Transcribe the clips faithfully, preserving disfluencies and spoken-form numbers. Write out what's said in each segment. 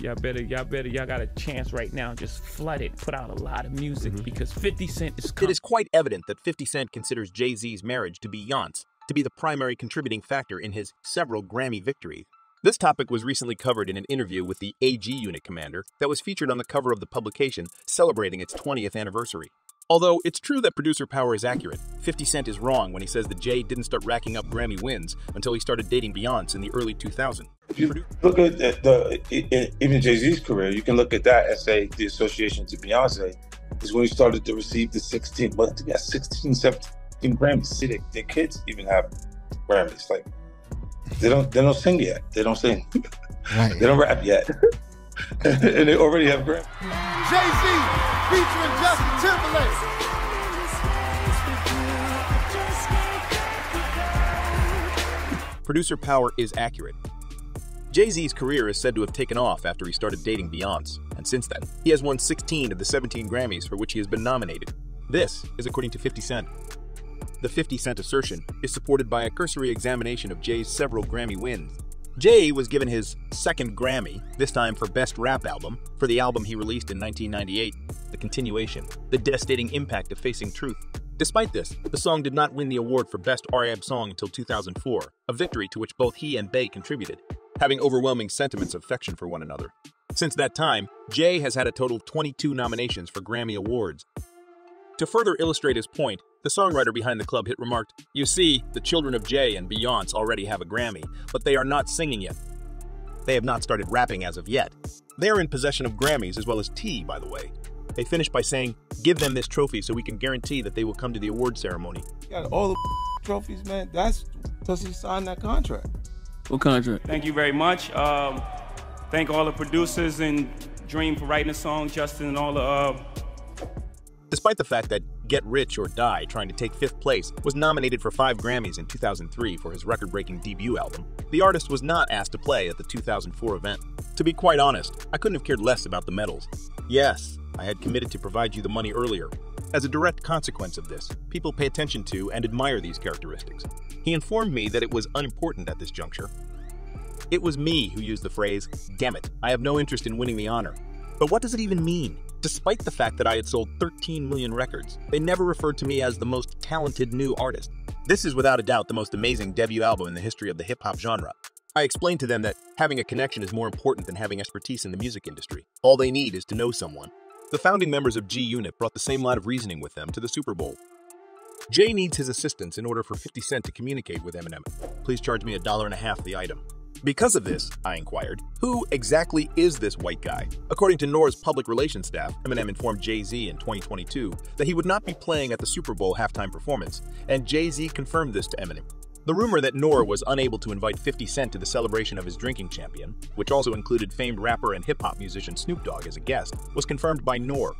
man, y'all better, y'all better, y'all got a chance right now. Just flood it, put out a lot of music, mm-hmm. because fifty Cent is coming. It is quite evident that fifty Cent considers Jay-Z's marriage to Beyoncé to be the primary contributing factor in his several Grammy victories. This topic was recently covered in an interview with the G Unit commander that was featured on the cover of the publication celebrating its twentieth anniversary. Although it's true that producer power is accurate, fifty Cent is wrong when he says that Jay didn't start racking up Grammy wins until he started dating Beyoncé in the early two thousands. If you look at the, the, even Jay-Z's career, you can look at that and say the association to Beyoncé is when he started to receive the sixteen, well, yeah, sixteen, seventeen Grammys. See, they, their kids even have Grammys. Like, they don't, they don't sing yet. They don't sing. Right. They don't rap yet. And they already have Grammys. Jay-Z! Featuring Justin Timberlake. Producer power is accurate. Jay-Z's career is said to have taken off after he started dating Beyoncé, and since then, he has won sixteen of the seventeen Grammys for which he has been nominated. This is according to fifty Cent. The fifty Cent assertion is supported by a cursory examination of Jay's several Grammy wins. Jay was given his second Grammy, this time for Best Rap Album, for the album he released in nineteen ninety-eight, The Continuation, The Devastating Impact of Facing Truth. Despite this, the song did not win the award for Best R and B Song until two thousand four, a victory to which both he and Bey contributed, having overwhelming sentiments of affection for one another. Since that time, Jay has had a total of twenty-two nominations for Grammy Awards. To further illustrate his point, the songwriter behind the club hit remarked, "You see, the children of Jay and Beyoncé already have a Grammy, but they are not singing yet. They have not started rapping as of yet. They are in possession of Grammys as well as tea, by the way." They finished by saying, "Give them this trophy so we can guarantee that they will come to the award ceremony." You got all the trophies, man. That's because he signed that contract. What contract? Thank you very much. Um, thank all the producers and Dream for writing the song, Justin and all the... Uh, Despite the fact that Get Rich or Die, trying to take fifth place, was nominated for five Grammys in two thousand three for his record-breaking debut album, the artist was not asked to play at the two thousand four event. To be quite honest, I couldn't have cared less about the medals. Yes, I had committed to provide you the money earlier. As a direct consequence of this, people pay attention to and admire these characteristics. He informed me that it was unimportant at this juncture. It was me who used the phrase, "Damn it, I have no interest in winning the honor." But what does it even mean? Despite the fact that I had sold thirteen million records, they never referred to me as the most talented new artist. This is without a doubt the most amazing debut album in the history of the hip-hop genre. I explained to them that having a connection is more important than having expertise in the music industry. All they need is to know someone. The founding members of G Unit brought the same line of reasoning with them to the Super Bowl. Jay needs his assistance in order for fifty Cent to communicate with Eminem. "Please charge me a dollar and a half the item." Because of this, I inquired, who exactly is this white guy? According to N O R's public relations staff, Eminem informed Jay-Z in twenty twenty-two that he would not be playing at the Super Bowl halftime performance, and Jay-Z confirmed this to Eminem. The rumor that N O R was unable to invite fifty Cent to the celebration of his drinking champion, which also included famed rapper and hip-hop musician Snoop Dogg as a guest, was confirmed by N O R.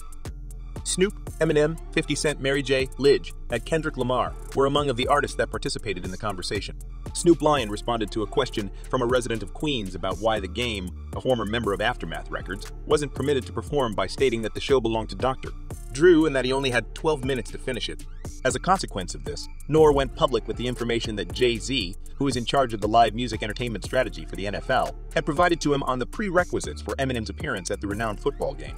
Snoop, Eminem, fifty Cent, Mary J. Blige, and Kendrick Lamar were among of the artists that participated in the conversation. Snoop Lion responded to a question from a resident of Queens about why The Game, a former member of Aftermath Records, wasn't permitted to perform by stating that the show belonged to Doctor Drew and that he only had twelve minutes to finish it. As a consequence of this, N O R went public with the information that Jay-Z, who is in charge of the live music entertainment strategy for the N F L, had provided to him on the prerequisites for Eminem's appearance at the renowned football game.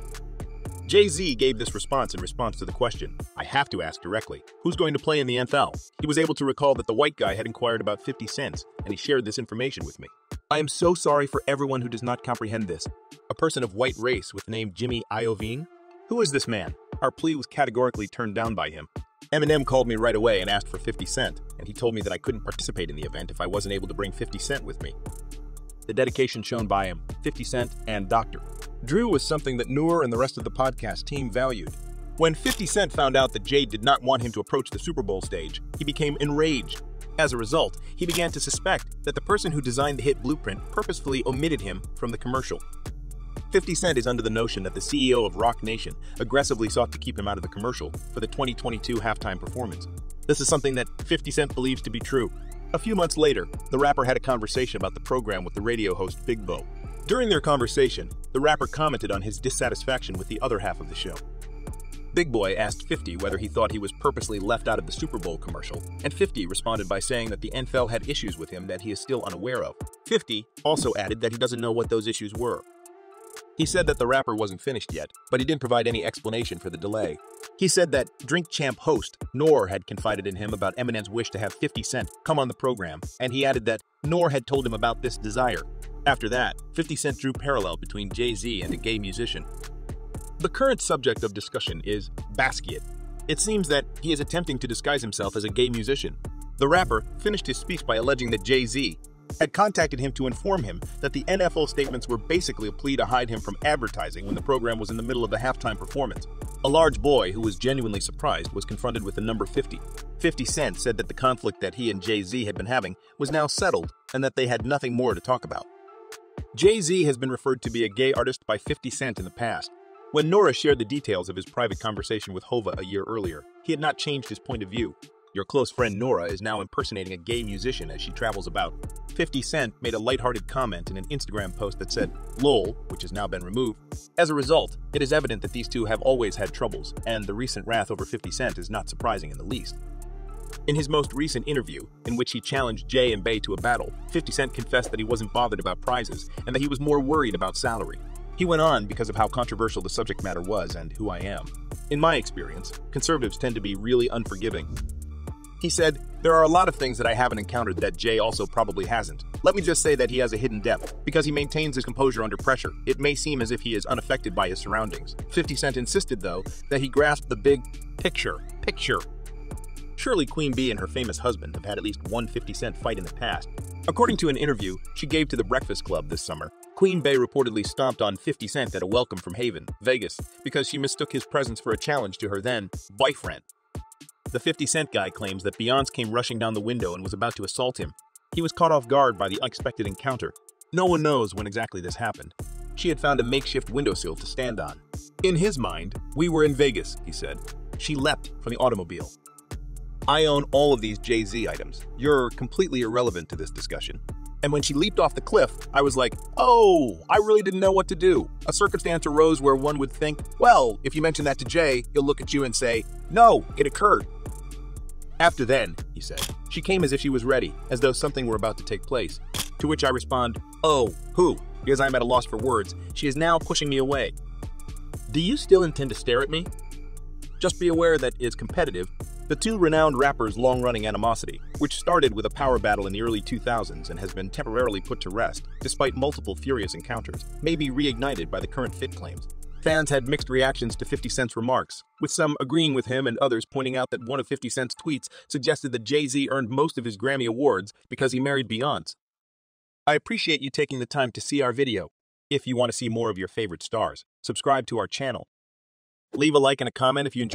Jay-Z gave this response in response to the question, "I have to ask directly, who's going to play in the N F L?" He was able to recall that the white guy had inquired about fifty Cent, and he shared this information with me. "I am so sorry for everyone who does not comprehend this. A person of white race with the name Jimmy Iovine? Who is this man?" Our plea was categorically turned down by him. Eminem called me right away and asked for fifty Cent, and he told me that I couldn't participate in the event if I wasn't able to bring fifty Cent with me. The dedication shown by him, fifty Cent, and Doctor Drew was something that N O R and the rest of the podcast team valued. When fifty Cent found out that Jay did not want him to approach the Super Bowl stage, he became enraged. As a result, he began to suspect that the person who designed the hit blueprint purposefully omitted him from the commercial. fifty Cent is under the notion that the C E O of Roc Nation aggressively sought to keep him out of the commercial for the twenty twenty-two halftime performance. This is something that fifty Cent believes to be true. A few months later, the rapper had a conversation about the program with the radio host Big Boy. During their conversation, the rapper commented on his dissatisfaction with the other half of the show. Big Boy asked fifty whether he thought he was purposely left out of the Super Bowl commercial, and fifty responded by saying that the N F L had issues with him that he is still unaware of. fifty also added that he doesn't know what those issues were. He said that the rapper wasn't finished yet, but he didn't provide any explanation for the delay. He said that Drink Champ host Noor had confided in him about Eminem's wish to have fifty cent come on the program, and he added that Noor had told him about this desire. After that, fifty cent drew parallel between Jay-Z and a gay musician. The current subject of discussion is Basquiat. It seems that he is attempting to disguise himself as a gay musician. The rapper finished his speech by alleging that Jay-Z had contacted him to inform him that the N F L statements were basically a plea to hide him from advertising when the program was in the middle of the halftime performance. A large boy who was genuinely surprised was confronted with the number fifty. fifty cent said that the conflict that he and Jay-Z had been having was now settled and that they had nothing more to talk about. Jay-Z has been referred to be a gay artist by fifty cent in the past. When Nora shared the details of his private conversation with Hova a year earlier, he had not changed his point of view. Your close friend Nora is now impersonating a gay musician as she travels about. fifty cent made a lighthearted comment in an Instagram post that said, lol, which has now been removed. As a result, it is evident that these two have always had troubles, and the recent wrath over fifty cent is not surprising in the least. In his most recent interview, in which he challenged Jay and Bey to a battle, fifty cent confessed that he wasn't bothered about prizes and that he was more worried about salary. He went on because of how controversial the subject matter was and who I am. In my experience, conservatives tend to be really unforgiving. He said, there are a lot of things that I haven't encountered that Jay also probably hasn't. Let me just say that he has a hidden depth. Because he maintains his composure under pressure, it may seem as if he is unaffected by his surroundings. fifty cent insisted, though, that he grasped the big picture. Picture. Surely Queen Bee and her famous husband have had at least one fifty cent fight in the past. According to an interview she gave to the Breakfast Club this summer, Queen Bey reportedly stomped on fifty cent at a welcome from Haven, Vegas, because she mistook his presence for a challenge to her then-boyfriend. The fifty cent guy claims that Beyoncé came rushing down the window and was about to assault him. He was caught off guard by the unexpected encounter. No one knows when exactly this happened. She had found a makeshift windowsill to stand on. In his mind, we were in Vegas, he said. She leapt from the automobile. I own all of these Jay-Z items. You're completely irrelevant to this discussion. And when she leaped off the cliff, I was like, oh, I really didn't know what to do. A circumstance arose where one would think, well, if you mention that to Jay, he'll look at you and say, no, it occurred. After then, he said, she came as if she was ready, as though something were about to take place. To which I respond, oh, who? Because I'm at a loss for words. She is now pushing me away. Do you still intend to stare at me? Just be aware that it's competitive. The two renowned rappers' long-running animosity, which started with a power battle in the early two thousands and has been temporarily put to rest, despite multiple furious encounters, may be reignited by the current fit claims. Fans had mixed reactions to fifty cent's remarks, with some agreeing with him and others pointing out that one of fifty cent's tweets suggested that Jay-Z earned most of his Grammy awards because he married Beyoncé. I appreciate you taking the time to see our video. If you want to see more of your favorite stars, subscribe to our channel. Leave a like and a comment if you enjoyed.